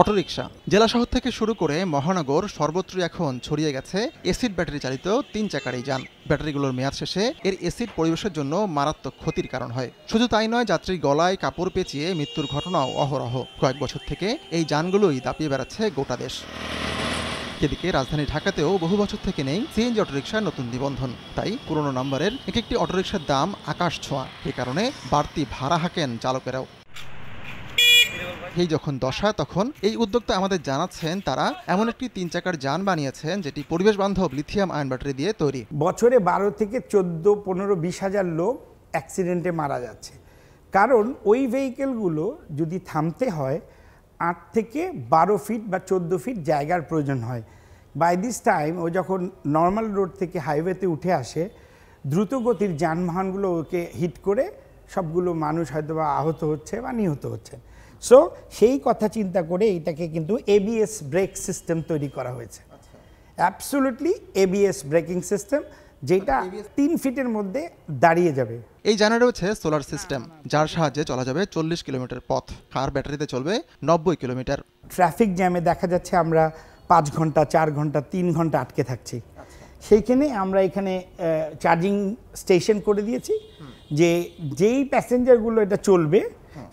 Autorickshaw জেলা শহর থেকে শুরু করে মহানগর সর্বত্রই এখন ছড়িয়ে গেছে অ্যাসিড ব্যাটারি চালিত তিন চাকার এই যান। ব্যাটারিগুলোর মেয়াদ শেষে এর অ্যাসিড পরিবেশের জন্য মারাত্মক ক্ষতির কারণ হয়। শুধু তাই নয়, যাত্রীর গলায় কাপড় পেঁচিয়ে মৃত্যুর ঘটনাও অহরহ। কয়েক বছর থেকে এই যানগুলোই দাপিয়ে বেড়াচ্ছে গোটা দেশ। এদিকে রাজধানী ঢাকাতেও বহু বছর থেকে নেই সিএনজি অটোরিকশার নতুন নিবন্ধন। তাই পুরনো নম্বরের এক একটি অটোরিকশার দাম আকাশ ছোঁয়া। এ কারণে বাড়তি ভাড়া হাঁকেন চালকেরাও। এই যখন দশা, তখন এই উদ্যোক্তা আমাদের জানাচ্ছেন তারা এমন একটি তিন চাকার যান বানিয়েছেন যেটি পরিবেশ বান্ধব লিথিয়াম আয়ন ব্যাটারি দিয়ে তৈরি। বছরে 12 থেকে 14, 15, 20 হাজার লোক অ্যাক্সিডেন্টে মারা যাচ্ছে, কারণ ওই ভেহিকেলগুলো যদি থামতে হয় 8 থেকে 12 ফিট বা 14 ফিট জায়গার প্রয়োজন হয়। বাই দিস টাইম ও যখন নর্মাল রোড থেকে হাইওয়েতে উঠে আসে, দ্রুত গতির যানবাহনগুলো ওকে হিট করে সবগুলো মানুষ হয়তো বা আহত হচ্ছে বা নিহত হচ্ছে। সো সেই কথা চিন্তা করে এইটাকে কিন্তু ABS ব্রেক সিস্টেম তৈরি করা হয়েছে। অ্যাবসোলুটলি ABS ব্রেকিং সিস্টেম, যেটা 3 ফিটের মধ্যে দাঁড়িয়ে যাবে। এই যানে রয়েছে সোলার সিস্টেম, যার সাহায্যে চলা যাবে 40 কিলোমিটার পথ, আর ব্যাটারিতে চলবে 90 কিলোমিটার। ট্রাফিক জ্যামে দেখা যাচ্ছে আমরা 5 ঘন্টা 4 ঘন্টা 3 ঘন্টা আটকে থাকছি, সেইখানে আমরা এখানে চার্জিং স্টেশন করে দিয়েছি। যেই প্যাসেঞ্জারগুলো এটা চলবে,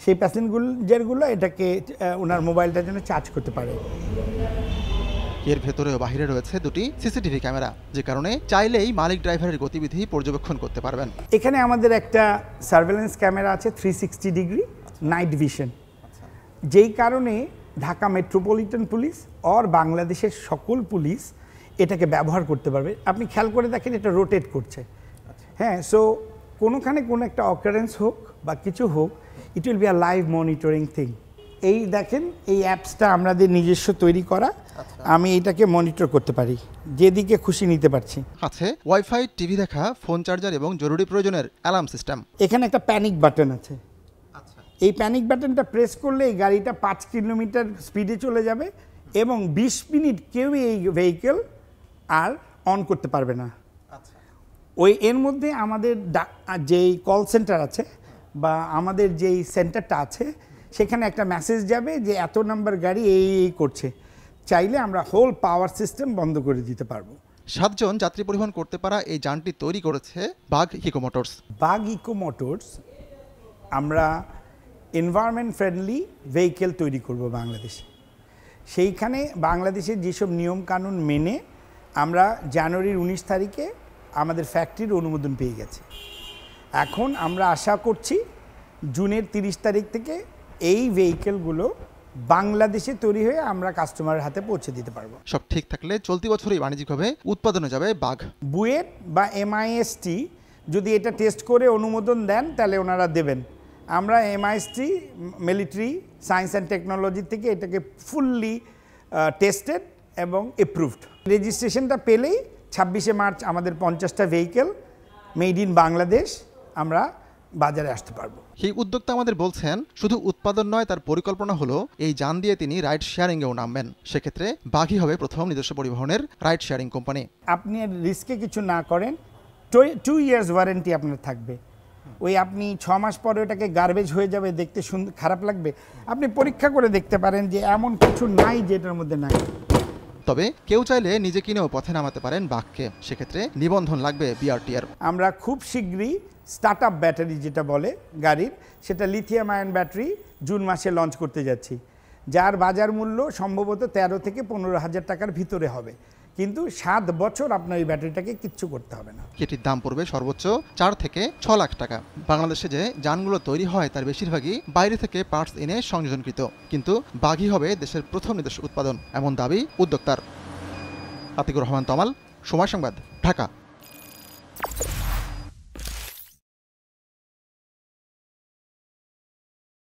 সেই প্যাসেঞ্জারগুলো এটাকে ওনার মোবাইলটা যেন চার্জ করতে পারে। এর ভেতরে ও বাহিরে রয়েছে দুটি সিসিটিভি ক্যামেরা, যে কারণে চাইলেই মালিক ড্রাইভারের গতিবিধি পর্যবেক্ষণ করতে পারবেন। এখানে আমাদের একটা সার্ভেলেন্স ক্যামেরা আছে, 360 ডিগ্রি নাইট ভিশন, যেই কারণে ঢাকা মেট্রোপলিটন পুলিশ আর বাংলাদেশের সকল পুলিশ এটাকে ব্যবহার করতে পারবে। আপনি খেয়াল করে দেখেন এটা রোটেট করছে। হ্যাঁ, সো কোনোখানে কোনো একটা অকারেন্স হোক বা কিছু হোক, it will be a live monitoring thing. এই দেখেন, এই অ্যাপসটা আমাদের নিজস্ব তৈরি করা, আমি এটাকে মনিটর করতে পারি, যেদিকে খুশি নিতে পারছি। আছে ওয়াইফাই, টিভি দেখা, ফোন চার্জার এবং জরুরি প্রয়োজনের অ্যালার্ম সিস্টেম। এখানে একটা প্যানিক বাটন আছে, এই প্যানিক বাটনটা প্রেস করলে এই গাড়িটা 5 কিলোমিটার স্পিডে চলে যাবে এবং 20 মিনিট কেউই এই ভেহিকেল আর অন করতে পারবে না। ওই এর মধ্যে আমাদের যেই কল সেন্টার আছে বা আমাদের যেই সেন্টারটা আছে, সেখানে একটা মেসেজ যাবে যে এত নাম্বার গাড়ি এই করছে, চাইলে আমরা হোল পাওয়ার সিস্টেম বন্ধ করে দিতে পারবো। 7 জন যাত্রী পরিবহন করতে পারা এই যানটি তৈরি করেছে Bagh eco motors. Bagh eco motors আমরা এনভায়রনমেন্ট ফ্রেন্ডলি ভেহিকেল তৈরি করব বাংলাদেশে। সেইখানে বাংলাদেশের যেসব নিয়মকানুন মেনে আমরা জানুয়ারির 19 তারিখে আমাদের ফ্যাক্টরির অনুমোদন পেয়ে গেছে। এখন আমরা আশা করছি জুনের 30 তারিখ থেকে এই ভেহিকেলগুলো বাংলাদেশে তৈরি হয়ে আমরা কাস্টমারের হাতে পৌঁছে দিতে পারবো। সব ঠিক থাকলে চলতি বছরই বাণিজ্যিকভাবে উৎপাদনে যাবে বাঘ। বুয়েট বা MIST যদি এটা টেস্ট করে অনুমোদন দেন, তাহলে ওনারা দেবেন। আমরা MIST military science and technology থেকে এটাকে ফুললি টেস্টেড এবং এপ্রুভড। রেজিস্ট্রেশনটা পেলেই 26শে মার্চ আমাদের 50টা ভেহিকেল মেড ইন বাংলাদেশ আমরা বাজারে আসতে পারবো। এই উদ্যোক্তা আমাদের বলছেন, শুধু উৎপাদন নয়, তার পরিকল্পনা হলো এই যান দিয়ে তিনি রাইড শেয়ারিংয়েও নামবেন। সেক্ষেত্রে বাঘই হবে প্রথম নিজস্ব পরিবহনের রাইড শেয়ারিং কোম্পানি। আপনি রিস্কে কিছু না করেন, 2 ইয়ার্স ওয়ারেন্টি আপনার থাকবে। ওই আপনি 6 মাস পরে ওটাকে গার্বেজ হয়ে যাবে, দেখতে খারাপ লাগবে। আপনি পরীক্ষা করে দেখতে পারেন যে এমন কিছু নাই যেটার মধ্যে নাই। তবে কেউ চাইলে নিজে কিনেও পথে নামাতে পারেন বাঘকে। সেক্ষেত্রে নিবন্ধন লাগবে BRTR। আমরা খুব শীঘ্রই স্টার্টআপ ব্যাটারি যেটা বলে গাড়ির, সেটা লিথিয়াম আয়ন ব্যাটারি জুন মাসে লঞ্চ করতে যাচ্ছি, যার বাজার মূল্য সম্ভবত 13 থেকে 15 হাজার টাকার ভিতরে হবে। কিন্তু 7 বছর আপনার এই ব্যাটারিটাকে কিচ্ছু করতে হবে না। এটির দাম পড়বে সর্বোচ্চ 4 থেকে 6 লাখ টাকা। বাংলাদেশে যে যানগুলো তৈরি হয় তার বেশিরভাগই বাইরে থেকে পার্টস এনে সংযোজনকৃত, কিন্তু বাঘই হবে দেশের প্রথম নিজস্ব উৎপাদন, এমন দাবি উদ্যোক্তার। আতিকুর রহমান তমাল, সময় সংবাদ, ঢাকা।